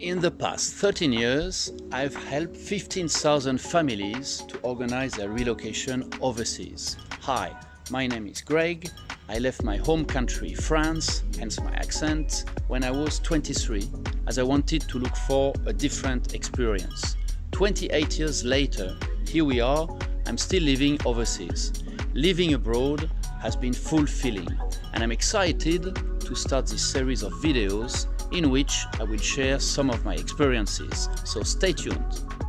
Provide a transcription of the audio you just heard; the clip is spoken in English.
In the past 13 years, I've helped 15,000 families to organize their relocation overseas. Hi, my name is Greg. I left my home country, France, hence my accent, when I was 23, as I wanted to look for a different experience. 28 years later, here we are, I'm still living overseas. Living abroad has been fulfilling, and I'm excited to start this series of videos in which I will share some of my experiences, so stay tuned.